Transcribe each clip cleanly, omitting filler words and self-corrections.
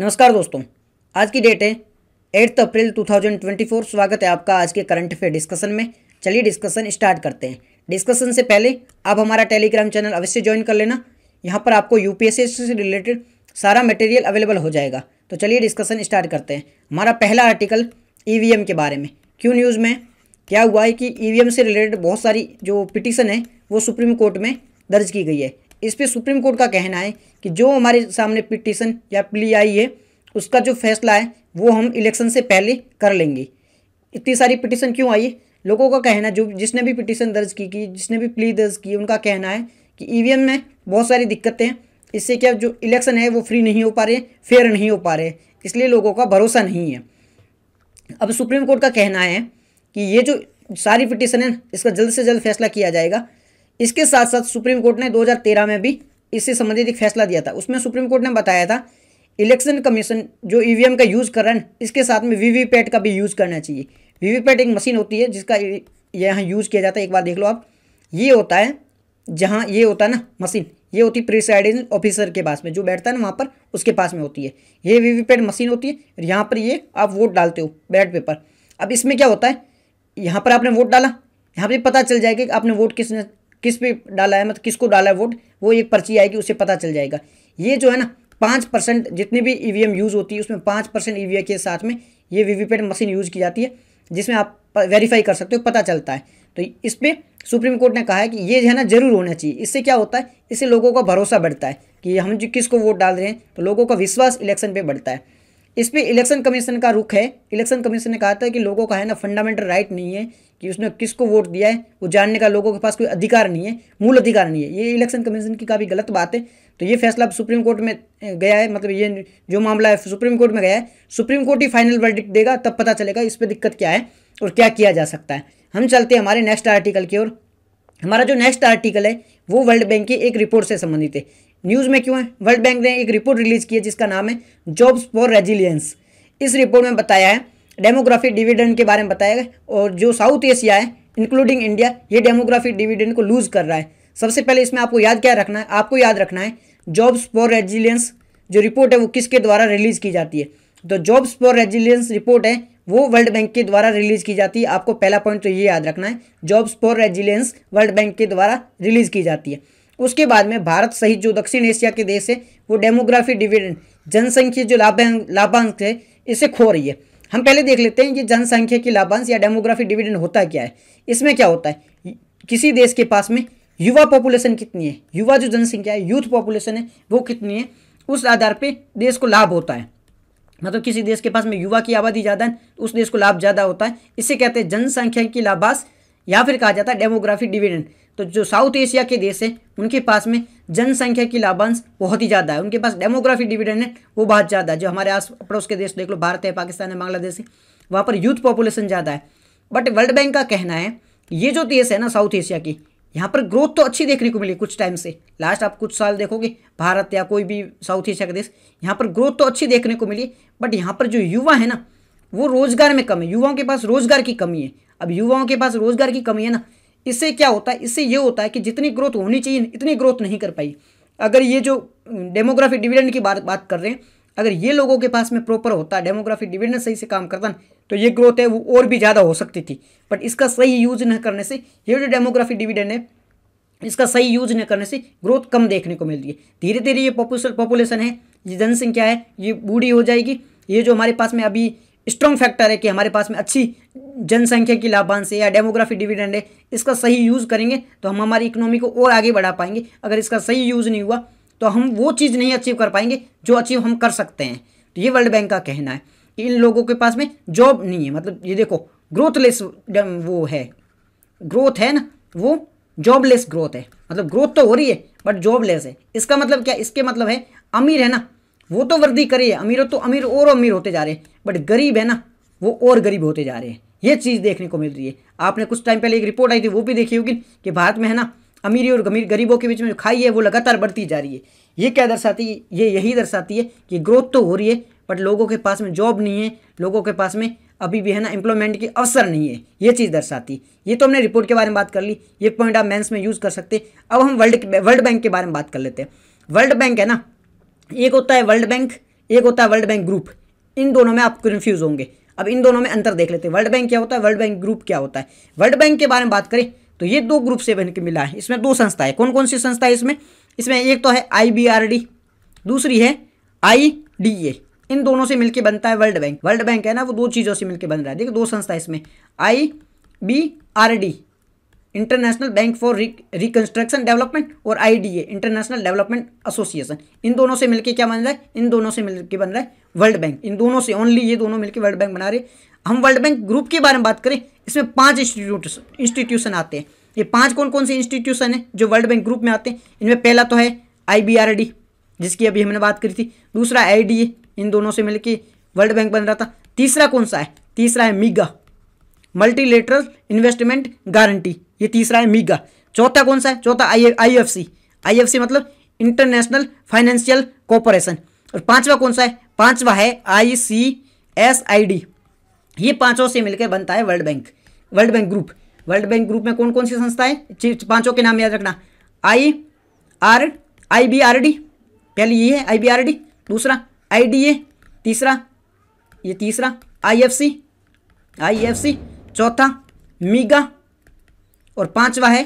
नमस्कार दोस्तों, आज की डेट है 8 अप्रैल 2024। स्वागत है आपका आज के करंट अफेयर डिस्कशन में। चलिए डिस्कशन स्टार्ट करते हैं। डिस्कशन से पहले आप हमारा टेलीग्राम चैनल अवश्य ज्वाइन कर लेना। यहाँ पर आपको यूपीएससी से रिलेटेड सारा मटेरियल अवेलेबल हो जाएगा। तो चलिए डिस्कशन स्टार्ट करते हैं। हमारा पहला आर्टिकल ईवीएम के बारे में। क्यों न्यूज़ में क्या हुआ है कि ईवीएम से रिलेटेड बहुत सारी जो पिटिशन है वो सुप्रीम कोर्ट में दर्ज की गई है। इस पे सुप्रीम कोर्ट का कहना है कि जो हमारे सामने पिटीशन या प्ली आई है उसका जो फैसला है वो हम इलेक्शन से पहले कर लेंगे। इतनी सारी पिटीशन क्यों आई है? लोगों का कहना, जो जिसने भी पिटीशन दर्ज की जिसने भी प्ली दर्ज की, उनका कहना है कि ईवीएम में बहुत सारी दिक्कतें हैं, इससे क्या जो इलेक्शन है वो फ्री नहीं हो पा रहे, फेयर नहीं हो पा रहे, इसलिए लोगों का भरोसा नहीं है। अब सुप्रीम कोर्ट का कहना है कि ये जो सारी पिटीशन है इसका जल्द से जल्द फैसला किया जाएगा। इसके साथ साथ सुप्रीम कोर्ट ने 2013 में भी इससे संबंधित एक फैसला दिया था। उसमें सुप्रीम कोर्ट ने बताया था इलेक्शन कमीशन जो ईवीएम का यूज़ कर रहे हैं इसके साथ में वीवीपैट का भी यूज़ करना चाहिए। वीवीपैट एक मशीन होती है जिसका यहाँ यूज़ किया जाता है। एक बार देख लो आप, ये होता है जहाँ ये होता है ना मशीन, ये होती है प्रिसाइडिंग ऑफिसर के पास में, जो बैठता है ना वहाँ पर, उसके पास में होती है। ये वीवीपैट मशीन होती है और यहाँ पर ये आप वोट डालते हो बैलेट पेपर। अब इसमें क्या होता है, यहाँ पर आपने वोट डाला, यहाँ पर पता चल जाएगा कि आपने वोट किसने किस पे डाला है, मतलब किसको डाला है वोट, वो एक पर्ची आएगी उससे पता चल जाएगा। ये जो है ना 5% जितनी भी ईवीएम यूज़ होती है उसमें 5% ईवीएम के साथ में ये वीवीपैट मशीन यूज़ की जाती है, जिसमें आप वेरीफाई कर सकते हो, पता चलता है। तो इस पर सुप्रीम कोर्ट ने कहा है कि ये जो है ना जरूर होना चाहिए। इससे क्या होता है, इससे लोगों का भरोसा बढ़ता है कि हम जो किसको वोट डाल रहे हैं, तो लोगों का विश्वास इलेक्शन पर बढ़ता है। इस पर इलेक्शन कमीशन का रुख है। इलेक्शन कमीशन ने कहा था कि लोगों का है ना फंडामेंटल राइट नहीं है कि उसने किसको वोट दिया है वो जानने का लोगों के पास कोई अधिकार नहीं है, मूल अधिकार नहीं है। ये इलेक्शन कमीशन की काफ़ी गलत बात है। तो ये फैसला अब सुप्रीम कोर्ट में गया है, मतलब ये जो मामला है सुप्रीम कोर्ट में गया है। सुप्रीम कोर्ट ही फाइनल वर्डिक्ट देगा, तब पता चलेगा इस पर दिक्कत क्या है और क्या किया जा सकता है। हम चलते हैं हमारे नेक्स्ट आर्टिकल की ओर। हमारा जो नेक्स्ट आर्टिकल है वो वर्ल्ड बैंक की एक रिपोर्ट से संबंधित है। न्यूज़ में क्यों है? वर्ल्ड बैंक ने एक रिपोर्ट रिलीज़ की है जिसका नाम है जॉब्स फॉर रेजिलियंस। इस रिपोर्ट में बताया है डेमोग्राफिक डिविडेंड के बारे में बताया गया, और जो साउथ एशिया है इंक्लूडिंग इंडिया, ये डेमोग्राफिक डिविडेंड को लूज़ कर रहा है। सबसे पहले इसमें आपको याद क्या रखना है, आपको याद रखना है जॉब्स फॉर रेजिलियंस जो रिपोर्ट है वो किसके द्वारा रिलीज़ की जाती है। तो जॉब्स फॉर रेजिलियंस रिपोर्ट है वो वर्ल्ड बैंक के द्वारा रिलीज़ की जाती है। आपको पहला पॉइंट तो ये याद रखना है, jobs for resilience world bank के द्वारा रिलीज़ की जाती है। उसके बाद में भारत सहित जो दक्षिण एशिया के देश है वो डेमोग्राफिक डिविडेंड जनसंख्या जो लाभांश है इसे खो रही है। हम पहले देख लेते हैं कि जनसंख्या की लाभांश या डेमोग्राफिक डिविडेंड होता क्या है। इसमें क्या होता है, किसी देश के पास में युवा पॉपुलेशन कितनी है, युवा जो जनसंख्या है यूथ पॉपुलेशन है वो कितनी है, उस आधार पे देश को लाभ होता है। मतलब किसी देश के पास में युवा की आबादी ज़्यादा है उस देश को लाभ ज़्यादा होता है, इसे कहते हैं जनसंख्या की लाभांश या फिर कहा जाता है डेमोग्राफिक डिविडेंड। तो जो साउथ एशिया के देश हैं उनके पास में जनसंख्या की लाभांश बहुत ही ज़्यादा है, उनके पास डेमोग्राफिक डिविडेंड है वो बहुत ज़्यादा है। जो हमारे आस पड़ोस के देश देख लो, भारत है, पाकिस्तान है, बांग्लादेश है, वहाँ पर यूथ पॉपुलेशन ज़्यादा है। बट वर्ल्ड बैंक का कहना है ये जो देश है ना साउथ एशिया की, यहाँ पर ग्रोथ तो अच्छी देखने को मिली कुछ टाइम से, लास्ट आप कुछ साल देखोगे भारत या कोई भी साउथ एशिया का देश, यहाँ पर ग्रोथ तो अच्छी देखने को मिली। बट यहाँ पर जो युवा है ना वो रोज़गार में कम है, युवाओं के पास रोज़गार की कमी है। अब युवाओं के पास रोज़गार की कमी है ना, इससे क्या होता है, इससे ये होता है कि जितनी ग्रोथ होनी चाहिए इतनी ग्रोथ नहीं कर पाई। अगर ये जो डेमोग्राफिक डिविडेंड की बात कर रहे हैं, अगर ये लोगों के पास में प्रॉपर होता है डेमोग्राफिक डिविडेंड सही से काम करता तो ये ग्रोथ है वो और भी ज़्यादा हो सकती थी। बट इसका सही यूज़ न करने से, ये जो डेमोग्राफिक डिविडेंड है इसका सही यूज़ न करने से ग्रोथ कम देखने को मिलती है। धीरे धीरे ये पॉपुलेशन है, ये जनसंख्या है, ये बूढ़ी हो जाएगी। ये जो हमारे पास में अभी स्ट्रॉन्ग फैक्टर है कि हमारे पास में अच्छी जनसंख्या की लाभांश है या डेमोग्राफिक डिविडेंड है, इसका सही यूज़ करेंगे तो हम हमारी इकोनॉमी को और आगे बढ़ा पाएंगे। अगर इसका सही यूज़ नहीं हुआ तो हम वो चीज़ नहीं अचीव कर पाएंगे जो अचीव हम कर सकते हैं। तो ये वर्ल्ड बैंक का कहना है कि इन लोगों के पास में जॉब नहीं है, मतलब ये देखो ग्रोथलेस वो है, ग्रोथ है ना वो जॉबलेस ग्रोथ है, मतलब ग्रोथ तो हो रही है बट जॉबलेस है। इसका मतलब क्या, इसके मतलब है अमीर है ना वो तो वृद्धि करे, अमीरों तो अमीर और अमीर होते जा रहे हैं, बट गरीब है ना वो और गरीब होते जा रहे हैं। ये चीज़ देखने को मिल रही है। आपने कुछ टाइम पहले एक रिपोर्ट आई थी वो भी देखी होगी कि भारत में है ना अमीरी और गरीबों के बीच में जो खाई है वो लगातार बढ़ती जा रही है। ये क्या दर्शाती है, ये यही दर्शाती है कि ग्रोथ तो हो रही है बट लोगों के पास में जॉब नहीं है, लोगों के पास में अभी भी है ना एम्प्लॉयमेंट के अवसर नहीं है, ये चीज़ दर्शाती है। ये तो हमने रिपोर्ट के बारे में बात कर ली, ये पॉइंट आप मेंस में यूज़ कर सकते। अब हम वर्ल्ड बैंक के बारे में बात कर लेते हैं। वर्ल्ड बैंक है ना, एक होता है वर्ल्ड बैंक, एक होता है वर्ल्ड बैंक ग्रुप, इन दोनों में आप कन्फ्यूज होंगे। अब इन दोनों में अंतर देख लेते हैं, वर्ल्ड बैंक क्या होता है, वर्ल्ड बैंक ग्रुप क्या होता है। वर्ल्ड बैंक के बारे में बात करें तो ये दो ग्रुप से बनकर मिला है, इसमें दो संस्था है। कौन कौन सी संस्था है इसमें? इसमें एक तो है IBRD, दूसरी है IDA। इन दोनों से मिलकर बनता है वर्ल्ड बैंक। वर्ल्ड बैंक है ना, वो दो चीज़ों से मिलकर बन रहा है। देखिए दो संस्था इसमें, IBRD international bank for reconstruction development और IDA इंटरनेशनल डेवलपमेंट एसोसिएशन। इन दोनों से मिलकर क्या बन रहा है? इन दोनों से मिलकर बन रहा है वर्ल्ड बैंक। इन दोनों से ओनली, ये दोनों मिलकर वर्ल्ड बैंक बना रहे। हम वर्ल्ड बैंक ग्रुप के बारे में बात करें, इसमें 5 इंस्टीट्यूशन आते हैं। ये 5 कौन कौन से इंस्टीट्यूशन हैं जो वर्ल्ड बैंक ग्रुप में आते हैं? इनमें पहला तो है IBRD जिसकी अभी हमने बात करी थी, दूसरा IDA, इन दोनों से मिलकर वर्ल्ड बैंक बन रहा था। तीसरा कौन सा है? तीसरा है MIGA मल्टीलेटरल इन्वेस्टमेंट गारंटी, ये तीसरा है MIGA। चौथा कौन सा है? चौथा IFC, IFC मतलब इंटरनेशनल फाइनेंशियल कॉरपोरेशन। और पांचवा कौन सा है? पांचवा है ICSID। ये पांचों से मिलकर बनता है world bank, world bank group. World bank group में कौन कौन सी संस्थाएं? पांचों के नाम याद रखना, IBRD पहली ये है IBRD, दूसरा IDA, तीसरा IFC, चौथा MIGA और पांचवा है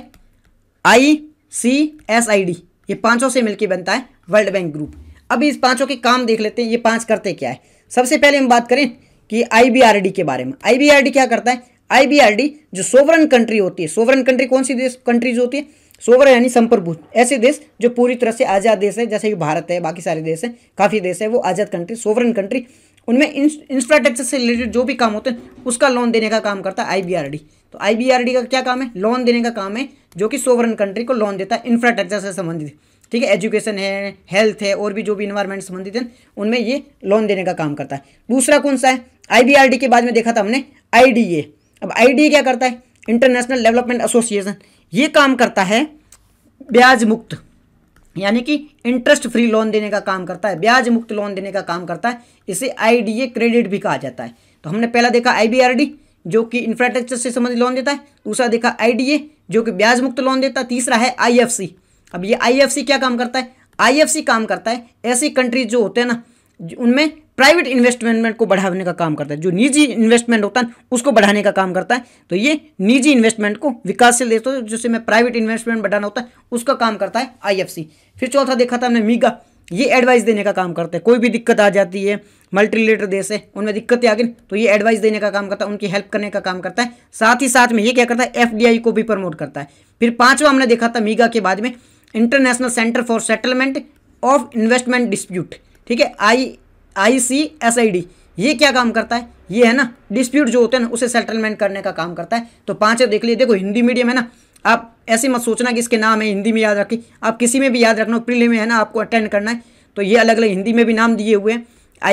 ICSID। ये पांचों से मिलकर बनता है वर्ल्ड बैंक ग्रुप। अभी इस पांचों के काम देख लेते हैं, ये 5 करते क्या है। सबसे पहले हम बात करें कि IBRD के बारे में। IBRD क्या करता है? IBRD जो सोवरेन कंट्री होती है, सोवरेन कंट्री कौन सी कंट्रीज होती है? सोवरेन यानी संप्रभुत्व, ऐसे देश जो पूरी तरह से आज़ाद देश है, जैसे कि भारत है, बाकी सारे देश हैं, काफ़ी देश है वो आज़ाद कंट्री, सोवरेन कंट्री। उनमें इंफ्रास्ट्रक्चर से रिलेटेड जो भी काम होते हैं उसका लोन देने का काम करता है IBRD। तो IBRD का क्या काम है? लोन देने का काम है, जो कि सोवरेन कंट्री को लोन देता है इंफ्रास्ट्रक्चर से संबंधित, ठीक है, एजुकेशन है, हेल्थ है और भी जो भी इन्वायरमेंट संबंधित हैं उनमें ये लोन देने का काम करता है। दूसरा कौन सा है? IBRD के बाद में देखा था हमने IDA। अब IDA क्या करता है? International development association. ये काम करता है ब्याज मुक्त, यानी कि इंटरेस्ट फ्री लोन देने का काम करता है, ब्याज मुक्त लोन देने का काम करता है। इसे IDA क्रेडिट भी कहा जाता है। तो हमने पहला देखा IBRD जो कि इंफ्रास्ट्रक्चर से संबंधित लोन देता है, दूसरा देखा IDA जो कि ब्याज मुक्त लोन देता है, तीसरा है IFC। अब ये IFC क्या काम करता है? IFC काम करता है ऐसी कंट्रीज जो होते हैं ना, उनमें प्राइवेट इन्वेस्टमेंट को बढ़ाने का काम करता है, जो निजी इन्वेस्टमेंट होता है उसको बढ़ाने का काम करता है। तो ये निजी इन्वेस्टमेंट को विकासशील देशों जिससे में प्राइवेट इन्वेस्टमेंट बढ़ाना होता है उसका काम करता है IFC। फिर चौथा देखा था हमने MIGA, ये एडवाइस देने का काम करता है। कोई भी दिक्कत आ जाती है, मल्टीलेटरल देश है उनमें दिक्कतें आ गई तो ये एडवाइस देने का काम करता है, उनकी हेल्प करने का काम करता है। साथ ही साथ में ये क्या करता है? FDI को भी प्रमोट करता है। फिर पाँचवा हमने देखा था MIGA के बाद में international centre for settlement of investment dispute, ठीक है, ICSID। ये क्या काम करता है? ये है ना डिस्प्यूट जो होते हैं ना उसे सेटलमेंट करने का काम करता है। तो 5 देख लीजिए। देखो हिंदी मीडियम है ना, आप ऐसे मत सोचना कि इसके नाम है हिंदी में याद रखिए, आप किसी में भी याद रखना हो, प्रीलिम में है ना आपको अटेंड करना है तो ये अलग अलग हिंदी में भी नाम दिए हुए हैं।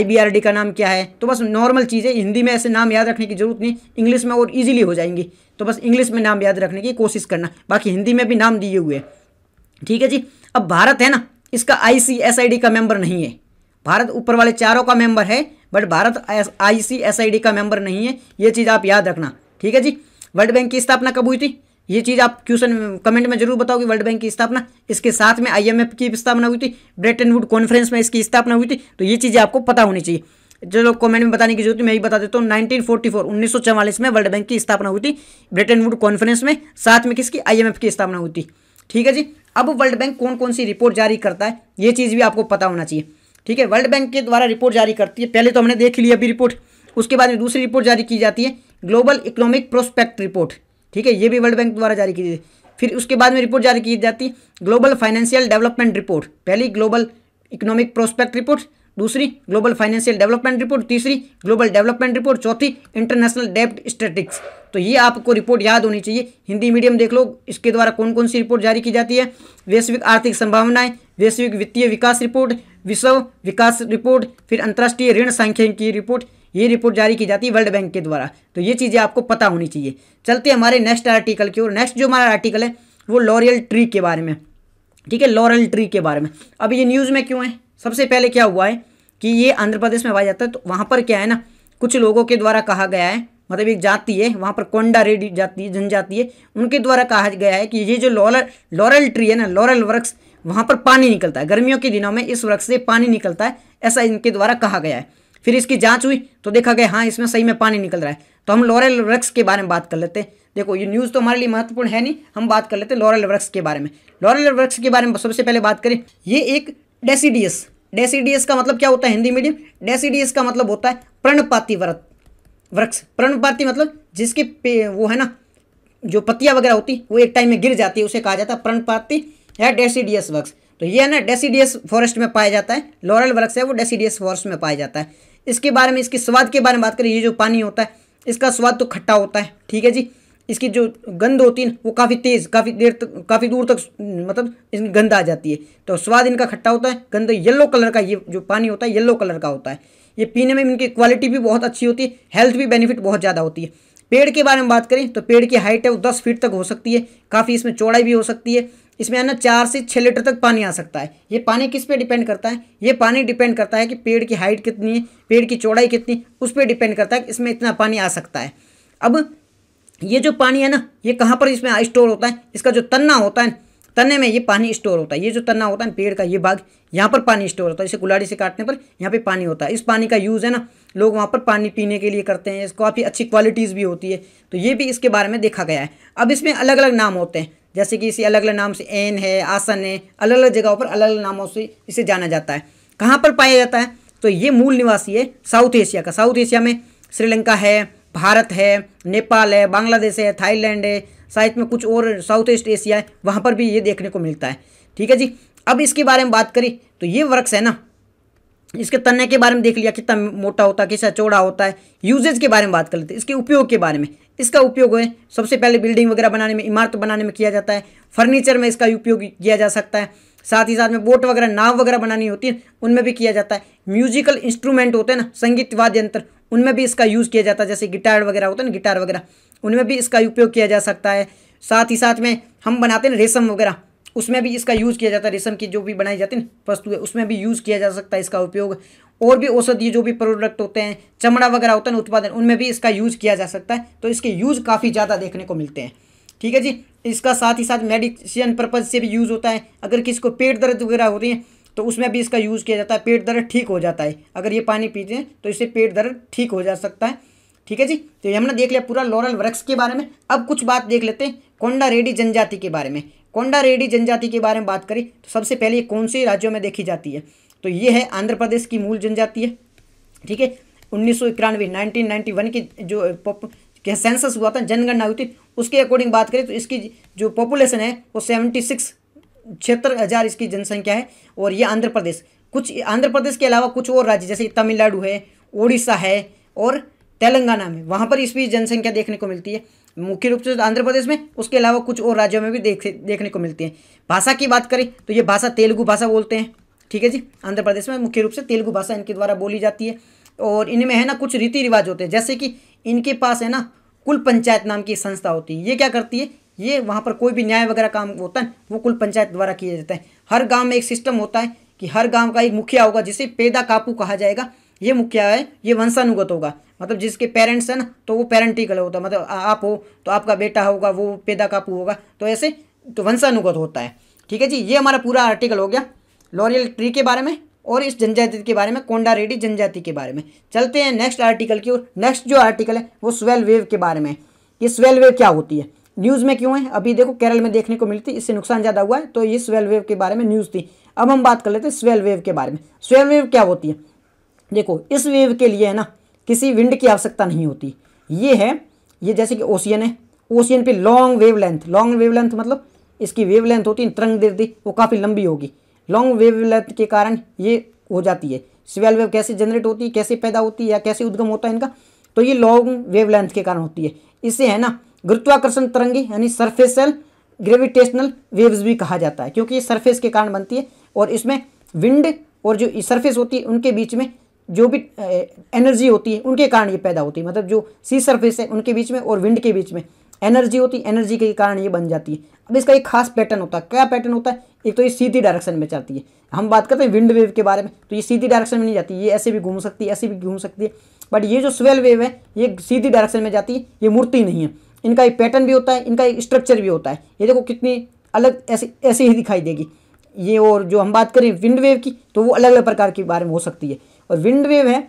IBRD का नाम क्या है तो बस नॉर्मल चीज़ है, हिंदी में ऐसे नाम याद रखने की जरूरत नहीं, इंग्लिश में और ईजिली हो जाएंगी तो बस इंग्लिश में नाम याद रखने की कोशिश करना, बाकी हिंदी में भी नाम दिए हुए हैं, ठीक है जी। अब भारत है ना, इसका ICSID का मेंबर नहीं है, भारत ऊपर वाले चारों का मेंबर है बट भारत ICSID का मेंबर नहीं है, ये चीज़ आप याद रखना, ठीक है जी। वर्ल्ड बैंक की स्थापना कब हुई थी? ये चीज़ आप क्वेश्चन कमेंट में जरूर बताओ कि वर्ल्ड बैंक की स्थापना, इसके साथ में IMF की स्थापना हुई थी, ब्रेटन वुड कॉन्फ्रेंस में इसकी स्थापना हुई थी, तो ये चीज़ें आपको पता होनी चाहिए। जो लोग कमेंट में बताने की जरूरत है मैं ही बता देता हूँ, 1944 में वर्ल्ड बैंक की स्थापना हुई थी ब्रेटन वुड कॉन्फ्रेंस में, साथ में किसकी? IMF की स्थापना हुई थी, ठीक है जी। अब वर्ल्ड बैंक कौन कौन सी रिपोर्ट जारी करता है ये चीज़ भी आपको पता होना चाहिए, ठीक है। वर्ल्ड बैंक के द्वारा रिपोर्ट जारी करती है, पहले तो हमने देख ली अभी रिपोर्ट, उसके बाद में दूसरी रिपोर्ट जारी की जाती है ग्लोबल इकोनॉमिक प्रोस्पेक्ट रिपोर्ट, ठीक है, ये भी वर्ल्ड बैंक द्वारा जारी की जाती है। फिर उसके बाद में रिपोर्ट जारी की जाती है ग्लोबल फाइनेंशियल डेवलपमेंट रिपोर्ट, पहली ग्लोबल इकोनॉमिक प्रोस्पेक्ट रिपोर्ट, दूसरी ग्लोबल फाइनेंशियल डेवलपमेंट रिपोर्ट, तीसरी ग्लोबल डेवलपमेंट रिपोर्ट, चौथी इंटरनेशनल डेब्ट स्टैटिस्टिक्स। तो ये आपको रिपोर्ट याद होनी चाहिए। हिंदी मीडियम देख लो, इसके द्वारा कौन कौन सी रिपोर्ट जारी की जाती है? वैश्विक आर्थिक संभावनाएं, वैश्विक वित्तीय विकास रिपोर्ट, विश्व विकास रिपोर्ट, फिर अंतर्राष्ट्रीय ऋण सांख्यिकी रिपोर्ट, ये रिपोर्ट जारी की जाती है वर्ल्ड बैंक के द्वारा। तो ये चीज़ें आपको पता होनी चाहिए। चलते हमारे नेक्स्ट आर्टिकल की ओर। नेक्स्ट जो हमारा आर्टिकल है वो लॉरेल ट्री के बारे में, ठीक है, लॉरेल ट्री के बारे में। अब ये न्यूज़ में क्यों है? सबसे पहले क्या हुआ है कि ये आंध्र प्रदेश में पाया जाता है, तो वहाँ पर क्या है ना कुछ लोगों के द्वारा कहा गया है, मतलब एक जाति है वहाँ पर कोंडा रेड्डी जाति है, जनजाति है, उनके द्वारा कहा गया है कि ये जो लॉरेल ट्री है ना, लॉरेल वृक्ष, वहाँ पर पानी निकलता है, गर्मियों के दिनों में इस वृक्ष से पानी निकलता है, ऐसा इनके द्वारा कहा गया है। फिर इसकी जांच हुई तो देखा गया हाँ इसमें सही में पानी निकल रहा है। तो हम लॉरेल वृक्ष के बारे में बात कर लेते हैं। देखो ये न्यूज़ तो हमारे लिए महत्वपूर्ण है नहीं, हम बात कर लेते हैं लॉरेल वृक्ष के बारे में। लॉरेल वृक्ष के बारे में सबसे पहले बात करें, ये एक डेसीडियस, डेसीडियस का मतलब क्या होता है हिंदी मीडियम, डेसीडियस का मतलब होता है पर्णपाती वृक्ष। पर्णपाती मतलब जिसके वो है ना जो पत्तियाँ वगैरह होती वो एक टाइम में गिर जाती है, उसे कहा जाता है पर्णपाती या डेसीडियस वृक्ष। तो ये है ना डेसीडियस फॉरेस्ट में पाया जाता है, लॉरेल वृक्ष है वो डेसीडियस फॉरेस्ट में पाया जाता है। इसके बारे में, इसके स्वाद के बारे में बात करें, ये जो पानी होता है इसका स्वाद तो खट्टा होता है, ठीक है जी। इसकी जो गंध होती है वो काफ़ी तेज़, काफ़ी देर तक, काफ़ी दूर तक मतलब इसमें गंध आ जाती है। तो स्वाद इनका खट्टा होता है, गंध येलो कलर का, ये जो पानी होता है येलो कलर का होता है। ये पीने में इनकी क्वालिटी भी बहुत अच्छी होती है, हेल्थ भी बेनिफिट बहुत ज़्यादा होती है। पेड़ के बारे में बात करें तो पेड़ की हाइट है वो 10 फीट तक हो सकती है, काफ़ी इसमें चौड़ाई भी हो सकती है। इसमें है ना 4 से 6 लीटर तक पानी आ सकता है। ये पानी किस पे डिपेंड करता है, ये पानी डिपेंड करता है कि पेड़ की हाइट कितनी है, पेड़ की चौड़ाई कितनी, उस पर डिपेंड करता है कि इसमें इतना पानी आ सकता है। अब ये जो पानी है ना ये कहाँ पर इसमें स्टोर होता है, इसका जो तना होता है, तने में ये पानी स्टोर होता है। ये जो तना होता है पेड़ का, ये भाग, यहाँ पर पानी स्टोर होता है। इसे कुल्हाड़ी से काटने पर यहाँ पे पानी होता है। इस पानी का यूज़ है ना लोग वहाँ पर पानी पीने के लिए करते हैं, इसको काफ़ी अच्छी क्वालिटीज़ भी होती है। तो ये भी इसके बारे में देखा गया है। अब इसमें अलग अलग नाम होते हैं, जैसे कि इसे अलग अलग नाम से एन है, आसन है, अलग अलग जगहों पर अलग अलग नामों से इसे जाना जाता है। कहाँ पर पाया जाता है तो ये मूल निवासी है साउथ एशिया का। साउथ एशिया में श्रीलंका है, भारत है, नेपाल है, बांग्लादेश है, थाईलैंड है, साइथ में कुछ और साउथ ईस्ट एशिया है, वहाँ पर भी ये देखने को मिलता है, ठीक है जी। अब इसके बारे में बात करें तो ये वृक्ष है ना, इसके तने के बारे में देख लिया कितना मोटा होता है, कितना चौड़ा होता है। यूजेज के बारे में बात कर लेते हैं, इसके उपयोग के बारे में। इसका उपयोग है सबसे पहले बिल्डिंग वगैरह बनाने में, इमारत बनाने में किया जाता है, फर्नीचर में इसका उपयोग किया जा सकता है, साथ ही साथ में बोट वगैरह, नाव वगैरह बनानी होती है उनमें भी किया जाता है। म्यूजिकल इंस्ट्रूमेंट होते हैं ना, संगीत वाद्य यंत्र, उनमें भी इसका यूज़ किया जाता है, जैसे गिटार वगैरह होता है ना, गिटार वगैरह उनमें भी इसका उपयोग किया जा सकता है। साथ ही साथ में हम बनाते हैं रेशम वगैरह, उसमें भी इसका यूज़ किया जाता है, रेशम की जो भी बनाई जाती है ना वस्तु है उसमें भी यूज़ किया जा सकता है इसका उपयोग। और भी औषधीय जो भी प्रोडक्ट होते हैं, चमड़ा वगैरह होता है उत्पादन, उनमें भी इसका यूज़ किया जा सकता है। तो इसके यूज़ काफ़ी ज़्यादा देखने को मिलते हैं, ठीक है जी। इसका साथ ही साथ मेडिसिन पर्पज़ से भी यूज़ होता है। अगर किसी को पेट दर्द वगैरह हो रही है तो उसमें भी इसका यूज़ किया जाता है, पेट दर्द ठीक हो जाता है। अगर ये पानी पीते हैं तो इससे पेट दर्द ठीक हो जा सकता है, ठीक है जी। तो ये हमने देख लिया पूरा लॉरेल वृक्ष के बारे में। अब कुछ बात देख लेते हैं कोंडा रेड्डी जनजाति के बारे में। कोंडा रेड्डी जनजाति के बारे में बात करें तो सबसे पहले ये कौन से राज्यों में देखी जाती है तो ये है आंध्र प्रदेश की मूल जनजाति है, ठीक है। 1991 की जो सेंसस हुआ था, जनगणना हुई थी, उसके अकॉर्डिंग बात करें तो इसकी जो पॉपुलेशन है वो 76,000 इसकी जनसंख्या है। और ये आंध्र प्रदेश, कुछ आंध्र प्रदेश के अलावा कुछ और राज्य जैसे तमिलनाडु है, उड़ीसा है और तेलंगाना में, वहाँ पर इसकी जनसंख्या देखने को मिलती है। मुख्य रूप से आंध्र प्रदेश में, उसके अलावा कुछ और राज्यों में भी देखने को मिलती है। भाषा की बात करें तो ये भाषा तेलुगु भाषा बोलते हैं, ठीक है जी। आंध्र प्रदेश में मुख्य रूप से तेलुगु भाषा इनके द्वारा बोली जाती है। और इनमें है ना कुछ रीति रिवाज होते हैं, जैसे कि इनके पास है ना कुल पंचायत नाम की संस्था होती है। ये क्या करती है, ये वहाँ पर कोई भी न्याय वगैरह काम होता है वो कुल पंचायत द्वारा किया जाता है। हर गाँव में एक सिस्टम होता है कि हर गाँव का एक मुखिया होगा जिसे पेदा कापू कहा जाएगा। ये मुखिया है, ये वंशानुगत होगा, मतलब जिसके पेरेंट्स हैं ना तो वो पेरेंटिकल होता है, मतलब आप हो तो आपका बेटा होगा वो पेदा कापू होगा, तो ऐसे तो वंशानुगत होता है, ठीक है जी। ये हमारा पूरा आर्टिकल हो गया लॉरेल ट्री के बारे में और इस जनजाति के बारे में, कोंडा रेड्डी जनजाति के बारे में। चलते हैं नेक्स्ट आर्टिकल की ओर। नेक्स्ट जो आर्टिकल है वो स्वेल वेव के बारे में। ये स्वेल वेव क्या होती है, न्यूज़ में क्यों है, अभी देखो केरल में देखने को मिलती, इससे नुकसान ज़्यादा हुआ है, तो ये स्वेल वेव के बारे में न्यूज़ थी। अब हम बात कर लेते हैं स्वेल वेव के बारे में। स्वेल वेव क्या होती है, देखो इस वेव के लिए है ना किसी विंड की आवश्यकता नहीं होती। ये है, ये जैसे कि ओशियन है, ओशियन पे लॉन्ग वेव लेंथ, मतलब इसकी वेव लेंथ होती है तरंग दैर्ध्य वो काफ़ी लंबी होगी, लॉन्ग वेव लेंथ के कारण ये हो जाती है। स्वेल वेव कैसे जनरेट होती है, कैसे पैदा होती है या कैसे उद्गम होता है इनका, तो ये लॉन्ग वेव लेंथ के कारण होती है। इससे है ना गुरुत्वाकर्षण तरंगे यानी सरफेसल ग्रेविटेशनल वेव्स भी कहा जाता है, क्योंकि ये सरफेस के कारण बनती है। और इसमें विंड और जो सरफेस होती है उनके बीच में जो भी एनर्जी होती है उनके कारण ये पैदा होती है, मतलब जो सी सरफेस है उनके बीच में और विंड के बीच में एनर्जी होती है, एनर्जी के कारण ये बन जाती है। अब इसका एक खास पैटर्न होता है, क्या पैटर्न होता है, एक तो ये सीधी डायरेक्शन में चलती है, हम बात करते हैं विंड वेव के बारे में, तो ये सीधी डायरेक्शन में नहीं जाती, ये ऐसे भी घूम सकती है, ऐसे भी घूम सकती है, बट ये जो स्वेल वेव है ये सीधी डायरेक्शन में जाती है, ये मुड़ती नहीं है। इनका एक पैटर्न भी होता है, इनका एक स्ट्रक्चर भी होता है, ये देखो कितनी अलग ऐसे ही दिखाई देगी, ये, और जो हम बात करें विंड वेव की, तो वो अलग अलग प्रकार के बारे में हो सकती है। और विंड वेव है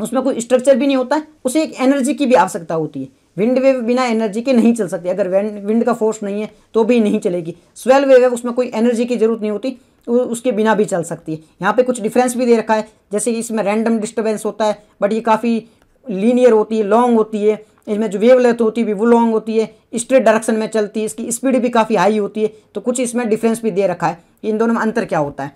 उसमें कोई स्ट्रक्चर भी नहीं होता है, उसे एक एनर्जी की भी आवश्यकता होती है। विंड वेव बिना एनर्जी के नहीं चल सकती, अगर विंड का फोर्स नहीं है तो भी नहीं चलेगी। स्वेल वेव है उसमें कोई एनर्जी की जरूरत नहीं होती, उसके बिना भी चल सकती है। यहाँ पे कुछ डिफरेंस भी दे रखा है, जैसे कि इसमें रैंडम डिस्टर्बेंस होता है बट ये काफ़ी लीनियर होती है, लॉन्ग होती है। इसमें जो वेवलेंथ होती है भी वो लॉन्ग होती है, स्ट्रेट डायरेक्शन में चलती है, इसकी स्पीड भी काफ़ी हाई होती है। तो कुछ इसमें डिफरेंस भी दे रखा है कि इन दोनों में अंतर क्या होता है।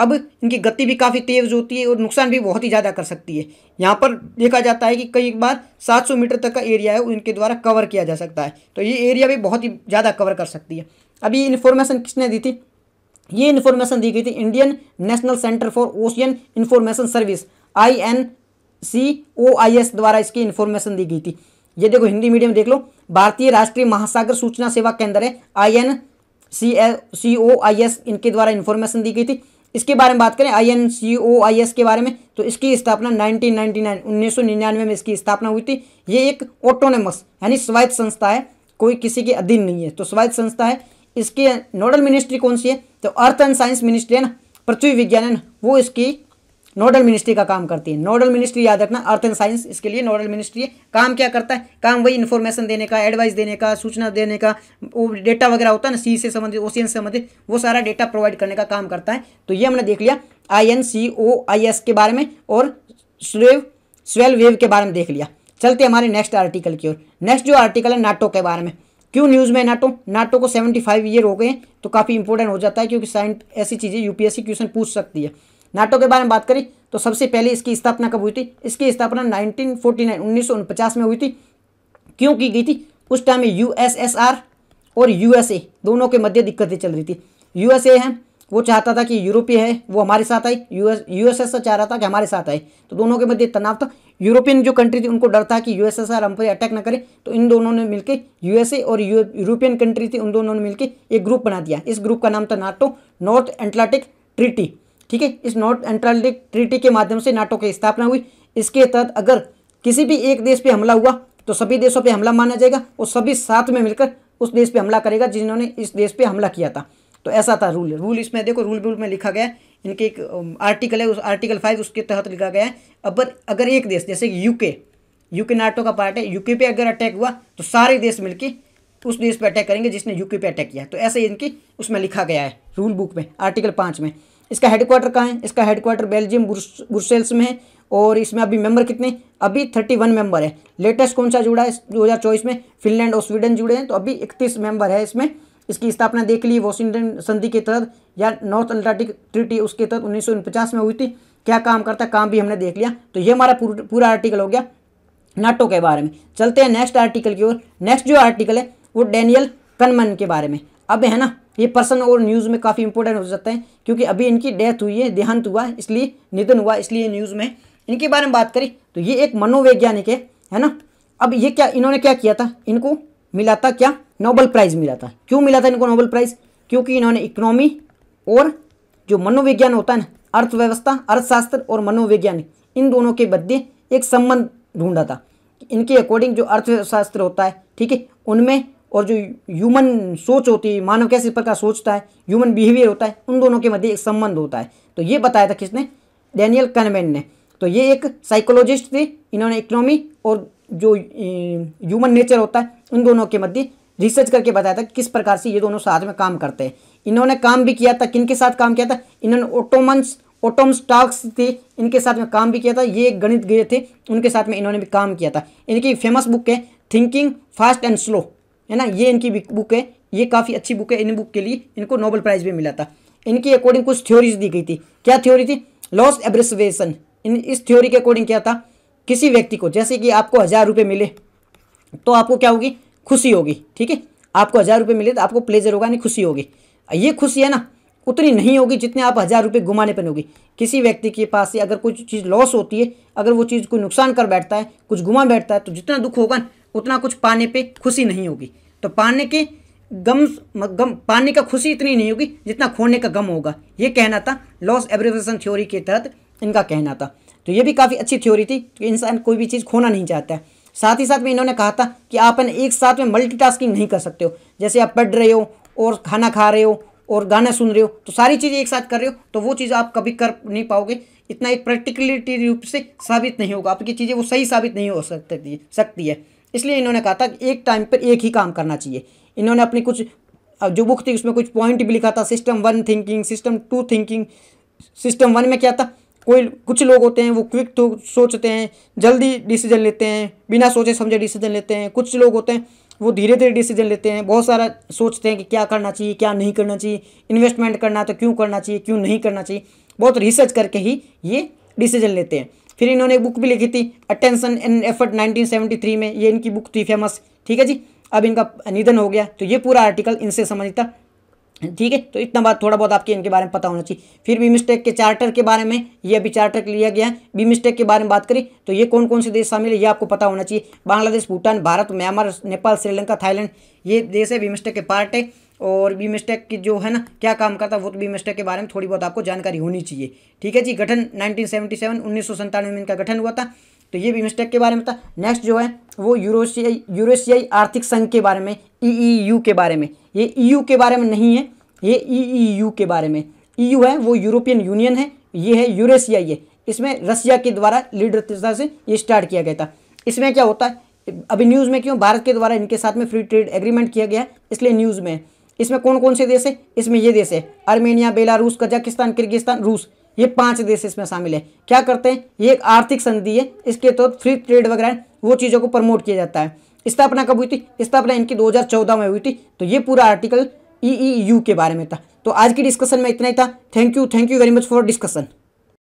अब इनकी गति भी काफ़ी तेज़ होती है और नुकसान भी बहुत ही ज़्यादा कर सकती है। यहाँ पर देखा जाता है कि कई बार 700 मीटर तक का एरिया है उनके द्वारा कवर किया जा सकता है, तो ये एरिया भी बहुत ही ज़्यादा कवर कर सकती है। अब ये इन्फॉर्मेशन किसने दी थी? ये इन्फॉर्मेशन दी गई थी Indian national centre for ocean information service INCOIS द्वारा इसकी इन्फॉर्मेशन दी गई थी। ये देखो हिंदी मीडियम देख लो, भारतीय राष्ट्रीय महासागर सूचना सेवा केंद्र है INCOIS, इनके द्वारा इन्फॉर्मेशन दी गई थी। इसके बारे में बात करें INCOIS के बारे में, तो इसकी स्थापना 1999 में इसकी स्थापना हुई थी। ये एक ऑटोनोमस यानी स्वायत्त संस्था है, कोई किसी के अधीन नहीं है, तो स्वायत्त संस्था है। इसके नोडल मिनिस्ट्री कौन सी है? तो अर्थ एंड साइंस मिनिस्ट्री है ना, पृथ्वी विज्ञान है ना, वो इसकी नोडल मिनिस्ट्री का काम करती है। नोडल मिनिस्ट्री याद रखना, अर्थ एंड साइंस इसके लिए नोडल मिनिस्ट्री है। काम क्या करता है? काम वही इन्फॉर्मेशन देने का, एडवाइस देने का, सूचना देने का, वो डेटा वगैरह होता है ना सी से संबंधित, ओशियन से संबंधित, वो सारा डेटा प्रोवाइड करने का काम करता है। तो ये हमने देख लिया INCOIS के बारे में और स्वेल वेव के बारे में देख लिया। चलते हमारे नेक्स्ट आर्टिकल की ओर। नेक्स्ट जो आर्टिकल है नाटो के बारे में। क्यों न्यूज़ में नाटो? नाटो को 75 ईयर हो गए हैं, तो काफ़ी इंपॉर्टेंट हो जाता है क्योंकि ऐसी चीज़ें यूपीएससी क्वेश्चन पूछ सकती है। नाटो के बारे में बात करें तो सबसे पहले इसकी स्थापना कब हुई थी? इसकी स्थापना 1949 में हुई थी। क्यों की गई थी? उस टाइम में USSR और USA दोनों के मध्य दिक्कतें चल रही थी। USA है वो चाहता था कि यूरोपीय है वो हमारे साथ आए, USSR चाह रहा था कि हमारे साथ आए, तो दोनों के मध्य तनाव था। यूरोपियन जो कंट्री थी उनको डर था कि USSR हम पर अटैक ना करे, तो इन दोनों ने मिलकर USA और यूरोपियन कंट्री थी उन दोनों ने मिलकर एक ग्रुप बना दिया। इस ग्रुप का नाम था नाटो, नॉर्थ एटलांटिक ट्रीटी, ठीक है। इस नॉर्थ एटलांटिक ट्रीटी के माध्यम से नाटो की स्थापना हुई। इसके तहत अगर किसी भी एक देश पे हमला हुआ तो सभी देशों पे हमला माना जाएगा और सभी साथ में मिलकर उस देश पे हमला करेगा जिन्होंने इस देश पे हमला किया था। तो ऐसा था रूल। इसमें देखो रूल में लिखा गया है, इनके एक आर्टिकल है उस आर्टिकल 5 उसके तहत लिखा गया है अगर एक देश जैसे कि यूके नाटो का पार्ट है, यूके पे अगर अटैक हुआ तो सारे देश मिलकर उस देश पे अटैक करेंगे जिसने यूके पे अटैक किया। तो ऐसे इनकी उसमें लिखा गया है रूल बुक में आर्टिकल 5 में। इसका हेडक्वार्टर कहाँ है? इसका हेडक्वार्टर बेल्जियम ब्रुसेल्स में है। और इसमें अभी मेंबर कितने? अभी 31 मेंबर है। लेटेस्ट कौन सा जुड़ा है 2024 में? फिनलैंड और स्वीडन जुड़े हैं, तो अभी 31 मेंबर है इसमें। इसकी स्थापना देख ली वॉशिंगटन संधि के तहत या नॉर्थ अटलांटिक ट्रीटी उसके तहत 1949 में हुई थी। क्या काम करता है? काम भी हमने देख लिया। तो ये हमारा पूरा आर्टिकल हो गया नाटो के बारे में। चलते हैं नेक्स्ट आर्टिकल की ओर। नेक्स्ट जो आर्टिकल है वो डैनियल कनमन के बारे में। अब है ना ये पर्सन और न्यूज़ में काफ़ी इंपॉर्टेंट हो जाते हैं क्योंकि अभी इनकी डेथ हुई है, देहांत हुआ, इसलिए निधन हुआ, इसलिए न्यूज़ में। इनके बारे में बात करें तो ये एक मनोवैज्ञानिक है ना। अब ये इन्होंने क्या किया था? इनको मिला था क्या? नोबेल प्राइज़ मिला था। क्यों मिला था इनको नोबेल प्राइज़? क्योंकि इन्होंने इकोनॉमी और जो मनोविज्ञान होता है ना, अर्थव्यवस्था, अर्थशास्त्र और मनोविज्ञान, इन दोनों के मध्य एक संबंध ढूंढा था। इनके अकॉर्डिंग जो अर्थशास्त्र होता है, ठीक है, उनमें और जो ह्यूमन सोच होती है, मानव कैसे प्रकार सोचता है, ह्यूमन बिहेवियर होता है, उन दोनों के मध्य एक संबंध होता है। तो ये बताया था किसने? डैनियल कनमैन ने। तो ये एक साइकोलॉजिस्ट थे। इन्होंने इकोनॉमी और जो ह्यूमन नेचर होता है उन दोनों के मध्य रिसर्च करके बताया था कि किस प्रकार से ये दोनों साथ में काम करते हैं। इन्होंने काम भी किया था। किन के साथ काम किया था इन्होंने? ऑटोमस टास्क थे, इनके साथ में काम भी किया था। ये गणित गए थे, उनके साथ में इन्होंने भी काम किया था। इनकी फेमस बुक है थिंकिंग फास्ट एंड स्लो, है ना, ये इनकी बुक है। ये काफ़ी अच्छी बुक है। इन बुक के लिए इनको नोबेल प्राइज़ भी मिला था। इनकी अकॉर्डिंग कुछ थ्योरीज दी गई थी। क्या थ्योरी थी? Loss aversion. इस थ्योरी के अकॉर्डिंग क्या था? किसी व्यक्ति को, जैसे कि आपको 1000 रुपये मिले तो आपको क्या होगी? खुशी होगी, ठीक है। आपको 1000 रुपये मिले तो आपको प्लेजर होगा, यानी खुशी होगी। ये खुशी है ना उतनी नहीं होगी जितने आप 1000 रुपये गुमाने पर होगी। किसी व्यक्ति के पास से अगर कुछ चीज़ लॉस होती है, अगर वो चीज़ को नुकसान कर बैठता है, कुछ गुमा बैठता है, तो जितना दुख होगा उतना कुछ पाने पे खुशी नहीं होगी। तो पाने का खुशी इतनी नहीं होगी जितना खोने का गम होगा। ये कहना था लॉस एब्रेवेशन थ्योरी के तहत, इनका कहना था। तो ये भी काफ़ी अच्छी थ्योरी थी कि इंसान कोई भी चीज़ खोना नहीं चाहता है। साथ ही साथ में इन्होंने कहा था कि आप एक साथ में मल्टीटास्किंग नहीं कर सकते हो। जैसे आप पढ़ रहे हो और खाना खा रहे हो और गाना सुन रहे हो, तो सारी चीज़ें एक साथ कर रहे हो तो वो चीज़ आप कभी कर नहीं पाओगे। इतना एक प्रैक्टिकलिटी रूप से साबित नहीं होगा, आपकी चीज़ें वो सही साबित नहीं हो सकती है। इसलिए इन्होंने कहा था कि एक टाइम पर एक ही काम करना चाहिए। इन्होंने अपनी कुछ जो बुक थी उसमें कुछ पॉइंट भी लिखा था, system one thinking, system two thinking. System one में क्या था, कोई कुछ लोग होते हैं वो क्विक सोचते हैं, जल्दी डिसीजन लेते हैं, बिना सोचे समझे डिसीजन लेते हैं। कुछ लोग होते हैं वो धीरे धीरे डिसीजन लेते हैं, बहुत सारा सोचते हैं कि क्या करना चाहिए क्या नहीं करना चाहिए, इन्वेस्टमेंट करना है तो क्यों करना चाहिए क्यों नहीं करना चाहिए, बहुत रिसर्च करके ही ये डिसीजन लेते हैं। फिर इन्होंने एक बुक भी लिखी थी अटेंशन एंड एफर्ट 1973 में, ये इनकी बुक थी फेमस। ठीक है जी, अब इनका निधन हो गया, तो ये पूरा आर्टिकल इनसे समझता। ठीक है, तो इतना बात थोड़ा बहुत आपके इनके बारे में पता होना चाहिए। फिर बीमस्टेक के चार्टर के बारे में, ये अभी चार्टर लिया गया है। बीमस्टेक के बारे में बात करें तो ये कौन कौन से देश शामिल है ये आपको पता होना चाहिए। बांग्लादेश, भूटान, भारत, म्यांमार, नेपाल, श्रीलंका, थाईलैंड, ये देश है बीमस्टेक के पार्ट है। और बीमस्टेक की जो है ना क्या काम करता है वो, तो बीमस्टेक के बारे में थोड़ी बहुत आपको जानकारी होनी चाहिए। ठीक है जी, गठन 1977, 1997 में इनका गठन हुआ था। तो ये बीमस्टेक के बारे में था। नेक्स्ट जो है वो यूरोशियाई आर्थिक संघ के बारे में, ईईयू के बारे में। ये ईयू के बारे में नहीं है, ये ईईयू के बारे में। ईयू है वो यूरोपियन यूनियन है, ये है यूरेशियाई है। इसमें रसिया के द्वारा लीडरता से ये स्टार्ट किया गया था। इसमें क्या होता है, अभी न्यूज़ में क्यों भारत के द्वारा इनके साथ में फ्री ट्रेड एग्रीमेंट किया गया है इसलिए न्यूज़ में। इसमें कौन कौन से देश है, इसमें ये देश है आर्मेनिया, बेलारूस, कजाकिस्तान, किर्गिस्तान, रूस, ये 5 देश इसमें शामिल है। क्या करते हैं, ये एक आर्थिक संधि है, इसके तहत फ्री ट्रेड वगैरह वो चीज़ों को प्रमोट किया जाता है। स्थापना कब हुई थी, स्थापना इनकी 2014 में हुई थी। तो ये पूरा आर्टिकल ईईयू के बारे में था। तो आज की डिस्कशन में इतना ही था। Thank you very much for discussion.